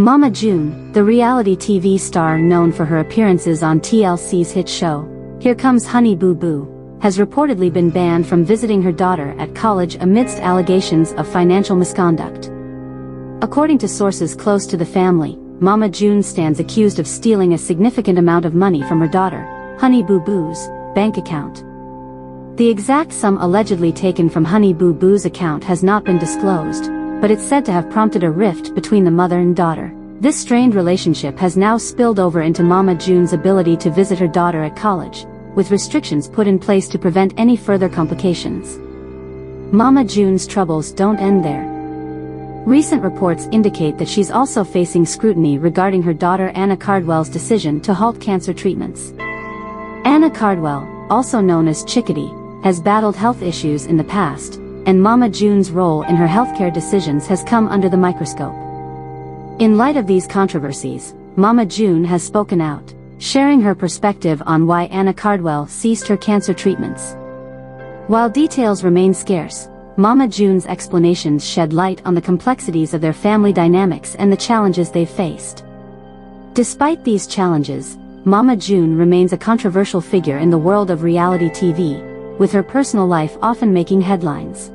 Mama June, the reality TV star known for her appearances on TLC's hit show, Here Comes Honey Boo Boo, has reportedly been banned from visiting her daughter at college amidst allegations of financial misconduct. According to sources close to the family, Mama June stands accused of stealing a significant amount of money from her daughter, Honey Boo Boo's, bank account. The exact sum allegedly taken from Honey Boo Boo's account has not been disclosed, but it's said to have prompted a rift between the mother and daughter. This strained relationship has now spilled over into Mama June's ability to visit her daughter at college, with restrictions put in place to prevent any further complications. Mama June's troubles don't end there. Recent reports indicate that she's also facing scrutiny regarding her daughter Anna Cardwell's decision to halt cancer treatments. Anna Cardwell, also known as Chickadee, has battled health issues in the past, and Mama June's role in her healthcare decisions has come under the microscope. In light of these controversies, Mama June has spoken out, sharing her perspective on why Anna Cardwell ceased her cancer treatments. While details remain scarce, Mama June's explanations shed light on the complexities of their family dynamics and the challenges they've faced. Despite these challenges, Mama June remains a controversial figure in the world of reality TV, with her personal life often making headlines.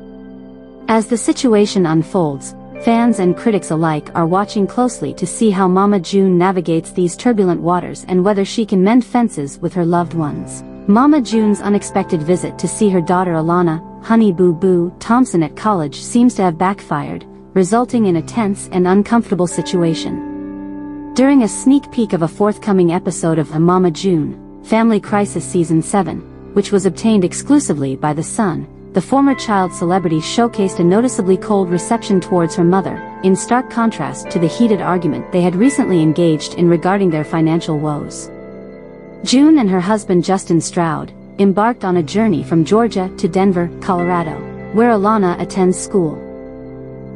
As the situation unfolds, fans and critics alike are watching closely to see how Mama June navigates these turbulent waters and whether she can mend fences with her loved ones. Mama June's unexpected visit to see her daughter Alana, Honey Boo Boo, Thompson at college seems to have backfired, resulting in a tense and uncomfortable situation. During a sneak peek of a forthcoming episode of Mama June: Family Crisis Season 7, which was obtained exclusively by The Sun, the former child celebrity showcased a noticeably cold reception towards her mother, in stark contrast to the heated argument they had recently engaged in regarding their financial woes. June and her husband Justin Stroud embarked on a journey from Georgia to Denver, Colorado, where Alana attends school.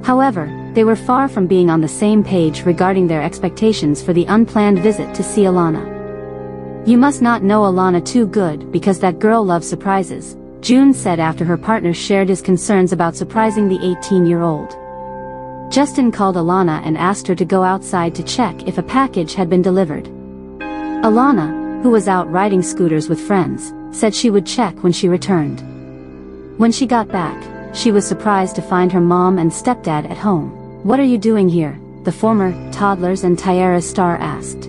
However, they were far from being on the same page regarding their expectations for the unplanned visit to see Alana. "You must not know Alana too good because that girl loves surprises," June said after her partner shared his concerns about surprising the 18-year-old. Justin called Alana and asked her to go outside to check if a package had been delivered. Alana, who was out riding scooters with friends, said she would check when she returned. When she got back, she was surprised to find her mom and stepdad at home. "What are you doing here?" the former Toddlers and Tiaras star asked.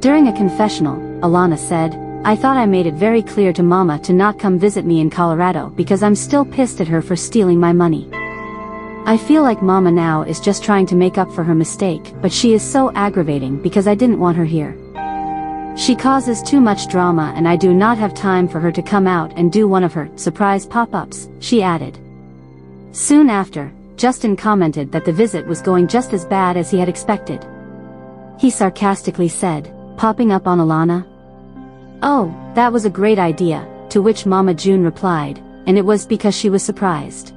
During a confessional, Alana said, "I thought I made it very clear to Mama to not come visit me in Colorado because I'm still pissed at her for stealing my money. I feel like Mama now is just trying to make up for her mistake, but she is so aggravating because I didn't want her here. She causes too much drama and I do not have time for her to come out and do one of her surprise pop-ups," she added. Soon after, Justin commented that the visit was going just as bad as he had expected. He sarcastically said, "Popping up on Alana? Oh, that was a great idea," to which Mama June replied, "and it was because she was surprised."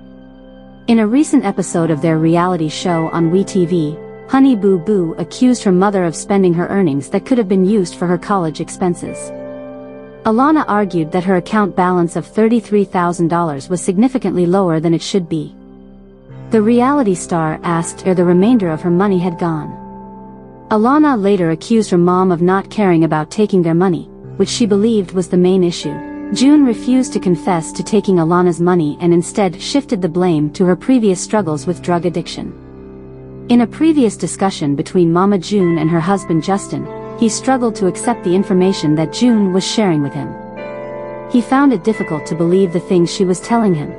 In a recent episode of their reality show on WeTV, Honey Boo Boo accused her mother of spending her earnings that could have been used for her college expenses. Alana argued that her account balance of $33,000 was significantly lower than it should be. The reality star asked where the remainder of her money had gone. Alana later accused her mom of not caring about taking their money, which she believed was the main issue. June refused to confess to taking Alana's money and instead shifted the blame to her previous struggles with drug addiction. In a previous discussion between Mama June and her husband Justin, he struggled to accept the information that June was sharing with him. He found it difficult to believe the things she was telling him.